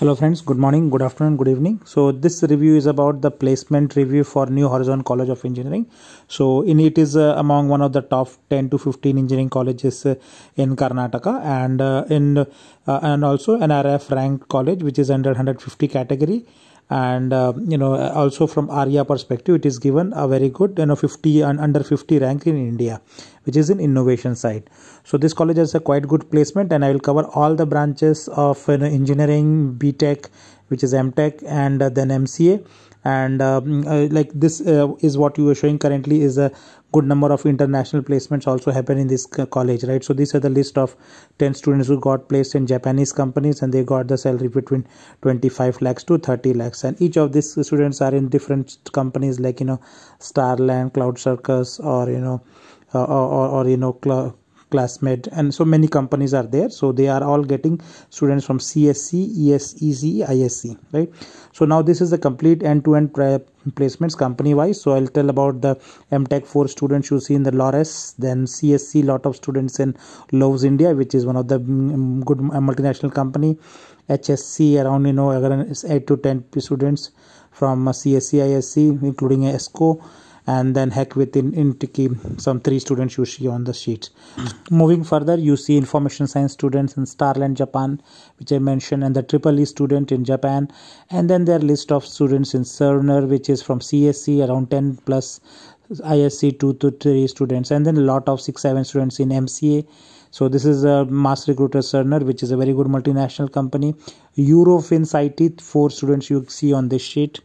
Hello friends, good morning, good afternoon, good evening. So this review is about the placement review for New Horizon College of Engineering. So in it is among one of the top 10 to 15 engineering colleges in Karnataka, and also NRF ranked college which is under 150 category. And also from ARIA perspective, it is given a very good 50 and under 50 rank in India, which is in innovation side. So this college has a quite good placement, and I will cover all the branches of engineering, BTech, which is MTech, and then MCA. And like this is what you are showing currently is a good number of international placements also happen in this college, right? So these are the list of 10 students who got placed in Japanese companies, and they got the salary between 25 lakhs to 30 lakhs. And each of these students are in different companies like, Starland, Cloud Circus, or, Classmate, and so many companies are there. So they are all getting students from CSC, ESEC, ISC, right? So now this is the complete end-to-end placements company wise. So I'll tell about the MTech 4 students you see in the Lores, then CSC lot of students in Loves India, which is one of the good multinational company. HSC around 8 to 10 students from CSC, ISC, including ESCO. And then Heck within Intiki, some 3 students you see on the sheet. Moving further, you see information science students in Starland, Japan, which I mentioned, and the EEE student in Japan. And then their list of students in Cerner, which is from CSC, around 10 plus, ISC 2 to 3 students, and then a lot of 6-7 students in MCA. So this is a mass recruiter Cerner, which is a very good multinational company. Eurofins IT, 4 students you see on this sheet.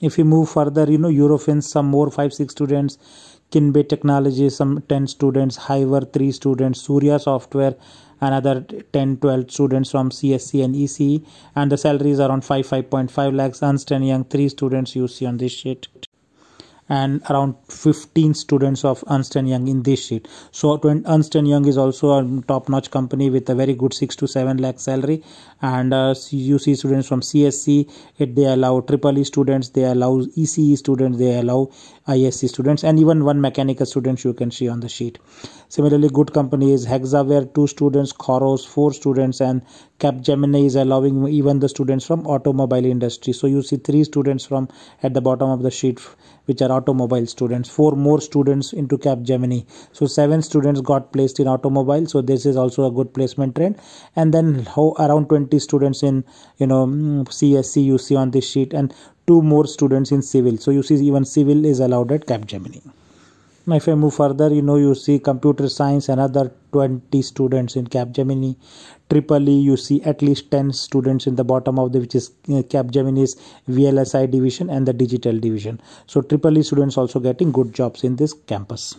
If you move further, Eurofins, some more 5-6 students, Kinbe Technologies, some 10 students, Hiver 3 students, Surya Software, another 10-12 students from CSC and ECE, and the salary is around 5.5 lakhs. Ernst and Young 3 students you see on this sheet, and around 15 students of Ernst and Young in this sheet. So Ernst and Young is also a top-notch company with a very good 6 to 7 lakh salary, and you see students from CSC, they allow EEE students, they allow ECE students, they allow ISC students, and even one mechanical student you can see on the sheet. Similarly, good company is Hexaware, 2 students, Khoros, 4 students, and Capgemini is allowing even the students from automobile industry. So you see 3 students from at the bottom of the sheet, which are automobile students, 4 more students into Capgemini. So 7 students got placed in automobile. So this is also a good placement trend. And then around 20 students in, CSC you see on this sheet, and 2 more students in civil. So you see even civil is allowed at Capgemini. Now if I move further, you see computer science, another 20 students in Capgemini. EEE, you see at least 10 students in the bottom of the, which is Capgemini's VLSI division and the digital division. So EEE students also getting good jobs in this campus.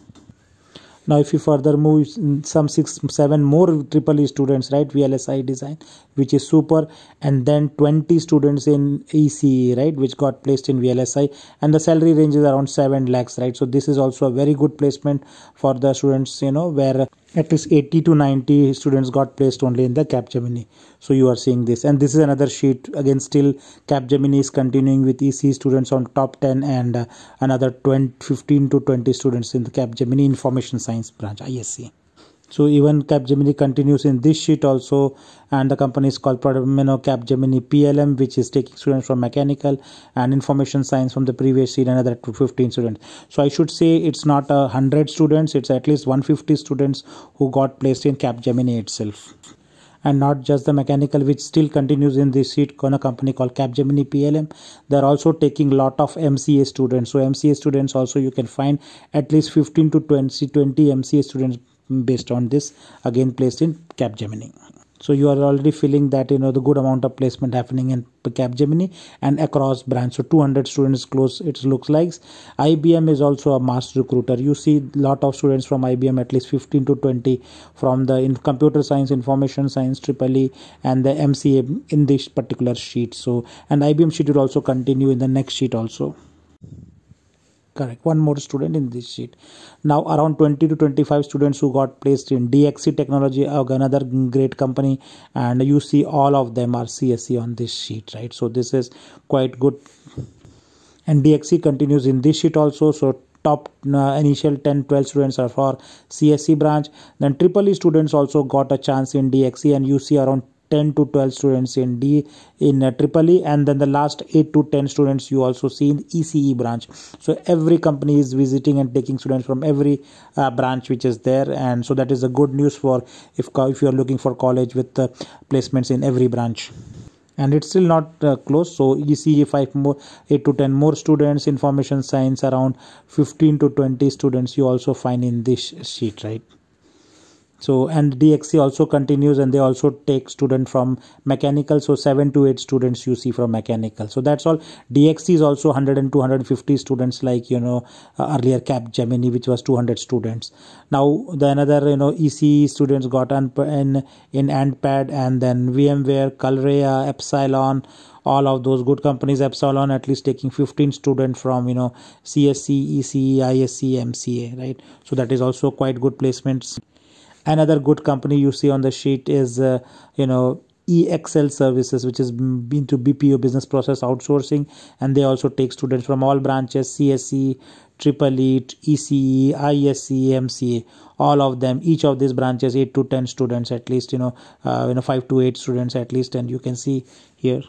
Now if you further move, some 6-7 more EEE students, right, VLSI design, which is super, and then 20 students in ECE, right, which got placed in VLSI, and the salary range is around 7 lakhs, right. So this is also a very good placement for the students, where at least 80 to 90 students got placed only in the Capgemini. So you are seeing this, and this is another sheet again. Still Capgemini is continuing with EC students on top 10, and another 15 to 20 students in the Capgemini information science branch, ISC. So even Capgemini continues in this sheet also, and the company is called Capgemini PLM, which is taking students from mechanical and information science from the previous sheet, another 15 students. So I should say it's not 100 students, it's at least 150 students who got placed in Capgemini itself. And not just the mechanical, which still continues in this sheet on a company called Capgemini PLM. They are also taking lot of MCA students. So MCA students also you can find at least 15 to 20 MCA students based on this, again placed in Capgemini. So you are already feeling that the good amount of placement happening in Capgemini and across branch. So 200 students close it looks like. IBM is also a mass recruiter. You see lot of students from IBM, at least 15 to 20 from the in computer science, information science, EEE, and the MCA in this particular sheet. So and IBM sheet will also continue in the next sheet also. Correct, 1 more student in this sheet. Now around 20 to 25 students who got placed in DXC Technology, another great company, and you see all of them are CSE on this sheet, right? So this is quite good, and DXC continues in this sheet also. So top initial 10-12 students are for CSE branch, then EEE students also got a chance in DXC, and you see around 10 to 12 students in EEE, and then the last 8 to 10 students you also see in ECE branch. So every company is visiting and taking students from every branch which is there, and so that is a good news for if you are looking for college with placements in every branch. And it's still not close, so ECE 8 to 10 more students, information science around 15 to 20 students you also find in this sheet, right? So, and DXC also continues, and they also take student from mechanical, so 7 to 8 students you see from mechanical. So that's all. DXC is also 100 and 250 students, like, you know, earlier Capgemini, which was 200 students. Now the another, you know, ECE students got in Antpad, and then VMware, Calrea, Epsilon, all of those good companies. Epsilon at least taking 15 students from, you know, CSC, ECE, ISC, MCA, right? So that is also quite good placements. Another good company you see on the sheet is, you know, EXL Services, which is into BPO, business process outsourcing, and they also take students from all branches, CSE, EEE, ECE, ISE, MCA, all of them. Each of these branches, 8 to 10 students at least, you know, 5 to 8 students at least, and you can see here.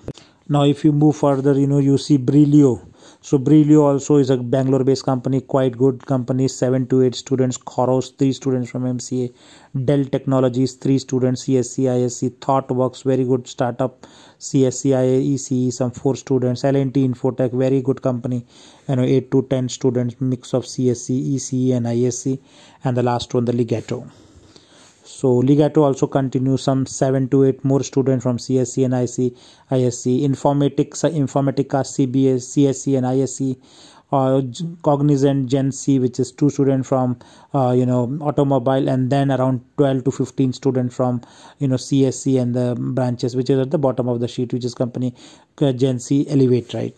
Now, if you move further, you know, you see Brillio. So Brillio also is a Bangalore based company, quite good company, 7 to 8 students. Khoros, 3 students from MCA. Dell Technologies, 3 students, CSC, ISC. ThoughtWorks, very good startup, CSC, IECE, some 4 students. L&T Infotech, very good company, you know, 8 to 10 students, mix of CSC, ECE and ISC. And the last one, the Legato. So Legato also continues, some 7 to 8 more students from CSC and ISC. Informatica, CBS, CSC and ISC. Cognizant Gen C, which is 2 students from, you know, automobile, and then around 12 to 15 students from, you know, CSC and the branches, which is at the bottom of the sheet, which is company Gen C Elevate, right?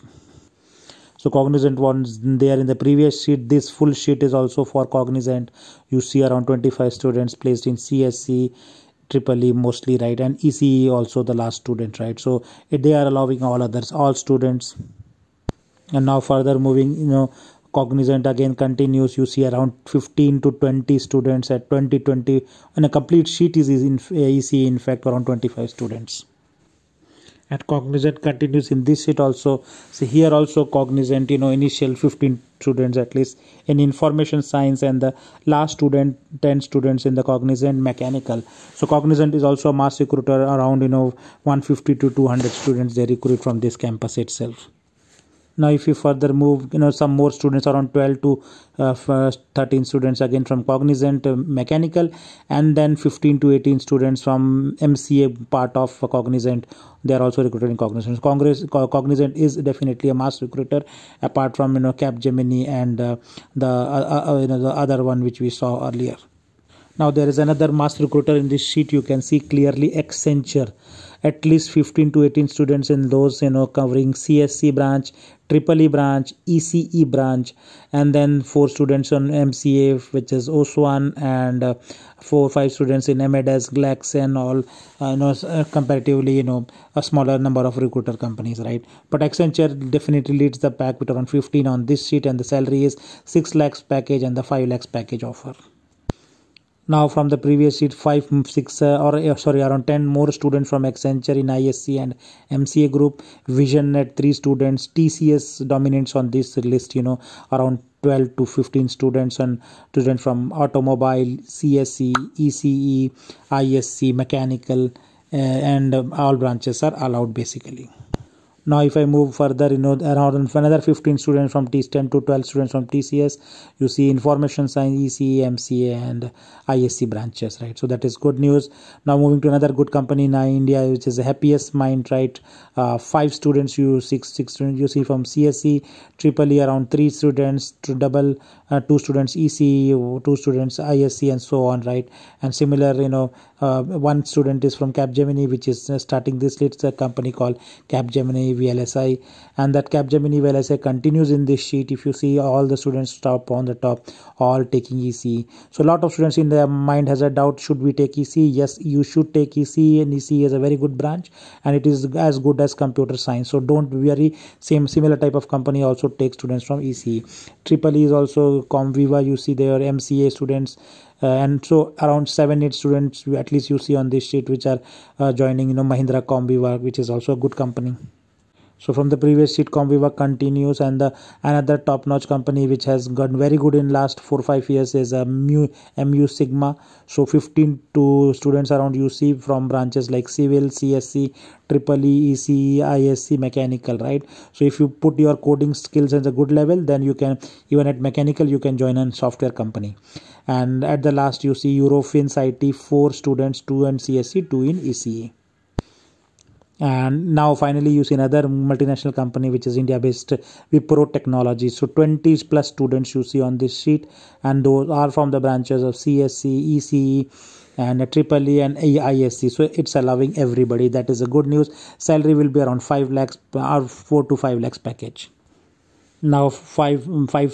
So Cognizant ones there in the previous sheet. This full sheet is also for Cognizant. You see around 25 students placed in CSC, EEE mostly, right, and ECE also the last student, right? So they are allowing all others, all students. And now further moving, you know, Cognizant again continues. You see around 15 to 20 students at 2020, and a complete sheet is in ECE, in fact around 25 students. And Cognizant continues in this sheet also. So here also Cognizant, you know, initial 15 students at least in information science, and the last student 10 students in the Cognizant mechanical. So Cognizant is also a mass recruiter, around, you know, 150 to 200 students they recruit from this campus itself. Now if you further move, you know, some more students, around 12 to 13 students again from Cognizant mechanical, and then 15 to 18 students from MCA part of Cognizant. They are also recruited in Cognizant. Cognizant is definitely a mass recruiter, apart from, you know, Capgemini and you know, the other one which we saw earlier. Now there is another mass recruiter in this sheet. You can see clearly Accenture, at least 15 to 18 students in those, you know, covering CSC branch, EEE branch, ECE branch, and then 4 students on MCA, which is Oswan, and 4 or 5 students in MEDS, GLAX, and all, you know, comparatively, you know, a smaller number of recruiter companies, right? But Accenture definitely leads the pack with around 15 on this sheet, and the salary is 6 lakhs package and the 5 lakhs package offer. Now from the previous sheet, around 10 more students from Accenture in ISC and MCA group. Vision at 3 students. TCS dominates on this list, you know, around 12 to 15 students, and students from automobile, CSE, ECE, ISC, mechanical, and all branches are allowed basically. Now if I move further, you know, around another 15 students from 10 to 12 students from TCS. You see information science, ECE, MCA and ISC branches, right? So that is good news. Now moving to another good company in India, which is the Happiest Mind, right? 5 students, you 6 students you see from CSE, EEE around 3 students, 2 students ECE, 2 students ISC, and so on, right? And similar, you know, 1 student is from Capgemini, which is starting this list, a company called Capgemini VLSI, and that Capgemini VLSI continues in this sheet. If you see, all the students top on the top, all taking ECE. So a lot of students in their mind has a doubt, should we take ECE? Yes, you should take ECE, and ECE is a very good branch, and it is as good as computer science. So don't worry, similar type of company also takes students from ECE. EEE is also Comviva, you see their MCA students, and so around 7-8 students at least you see on this sheet, which are joining Mahindra Combiwork, which is also a good company. So from the previous sheet, Combiwork continues, and the another top-notch company which has gotten very good in last 4-5 years is MU Sigma. So 15 to students around you see from branches like Civil, CSC, EEE, ECE, ISC, Mechanical, right? So if you put your coding skills at a good level, then you can, even at Mechanical, you can join a software company. And at the last, you see Eurofins IT, 4 students, 2 in CSC, 2 in ECE. And now finally you see another multinational company which is India based, Wipro Technologies. So 20 plus students you see on this sheet, and those are from the branches of CSC, ECE and EEE and ISC. So it's allowing everybody. That is a good news. Salary will be around 5 lakhs or 4 to 5 lakhs package. Now 5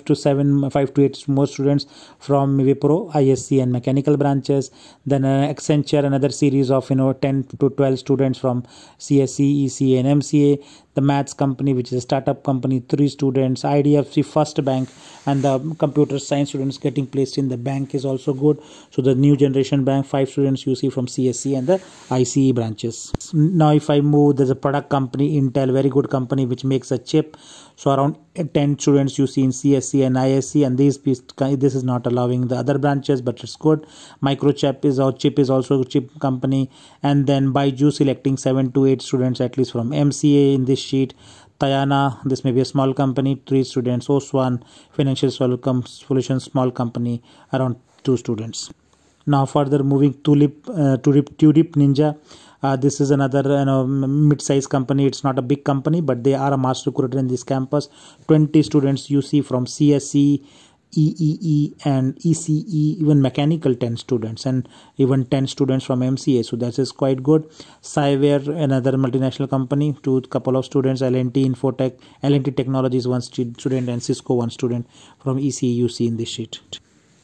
to 8 more students from Wipro, ISC and Mechanical branches. Then Accenture, another series of 10 to 12 students from CSE, ECA and MCA. The Maths company, which is a startup company, 3 students. IDFC First Bank and the computer science students getting placed in the bank is also good. So the new generation bank, 5 students you see from CSC and the ICE branches. Now if I move, there's a product company, Intel, very good company which makes a chip. So around 10 students you see in CSC and ISC, and this is not allowing the other branches, but it's good. Microchip is also a chip company, and then Baiju selecting 7 to 8 students at least from MCA in this sheet. Tayana, this may be a small company, 3 students. Oswan, Financial Solutions, small company, around 2 students. Now further moving, Tulip Ninja. This is another mid-sized company. It's not a big company, but they are a master recruiter in this campus. 20 students you see from CSE, EEE and ECE, even Mechanical 10 students, and even 10 students from MCA. So that is quite good. Hiver, another multinational company, couple of students. L&T Infotech, L&T Technologies 1 student, and Cisco 1 student from ECE you see in this sheet.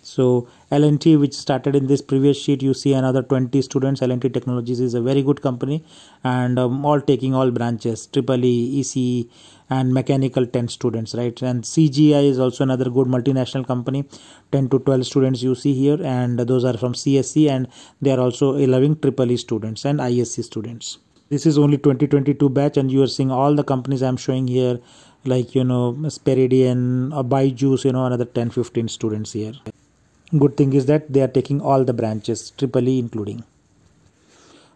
So L&T, which started in this previous sheet, you see another 20 students. L&T Technologies is a very good company, and all taking all branches, EEE, ECE and Mechanical 10 students, right? And CGI is also another good multinational company, 10 to 12 students you see here, and those are from CSE, and they are also allowing EEE students and ISC students. This is only 2022 batch, and you are seeing all the companies I am showing here, like Speridian or Byju's, another 10-15 students here. Good thing is that they are taking all the branches, EEE including.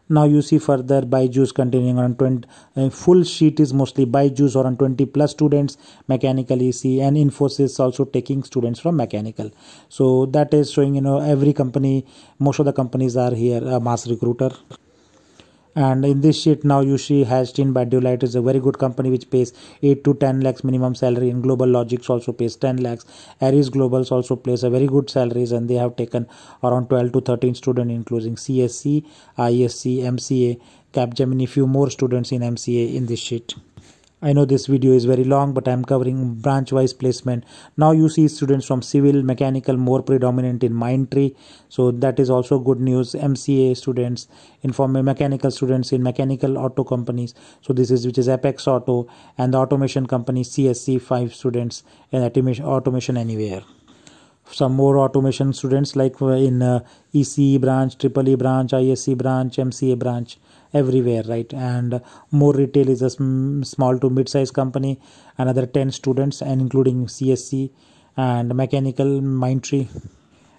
Now you see further Baiju's continuing on 20. Full sheet is mostly Baiju's or on 20 plus students. Mechanical, EC and Infosys also taking students from Mechanical. So that is showing every company, most of the companies are here mass recruiter. And in this sheet now you see Hashtin by Delight is a very good company which pays 8 to 10 lakhs minimum salary, and Global Logics also pays 10 lakhs. Aries Globals also pays a very good salaries, and they have taken around 12 to 13 students including CSC, ISC, MCA, Capgemini, few more students in MCA in this sheet. I know this video is very long, but I am covering branch wise placement. Now you see students from Civil, Mechanical more predominant in Mindtree. So that is also good news. MCA students, Mechanical students in Mechanical auto companies. So this is which is Apex Auto, and the automation company CSC 5 students and automation anywhere. Some more automation students like in ECE branch, EEE branch, ISC branch, MCA branch, everywhere, right? And more retail is a small to mid-sized company, another 10 students and including CSC and Mechanical, Mindtree.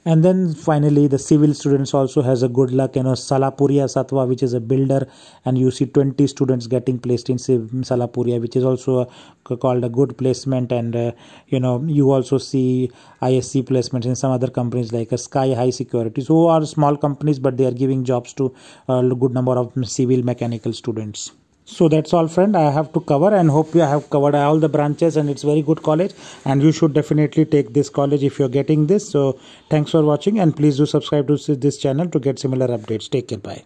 And then finally the Civil students also has a good luck, Salapuria Satwa, which is a builder, and you see 20 students getting placed in Salapuria, which is also called a good placement. And you also see ISC placements in some other companies like Sky High Security. So are small companies, but they are giving jobs to a good number of Civil, Mechanical students. So that's all, friend, I have to cover, and hope you have covered all the branches, and it's very good college, and you should definitely take this college if you're getting this. So thanks for watching, and please do subscribe to this channel to get similar updates. Take care. Bye.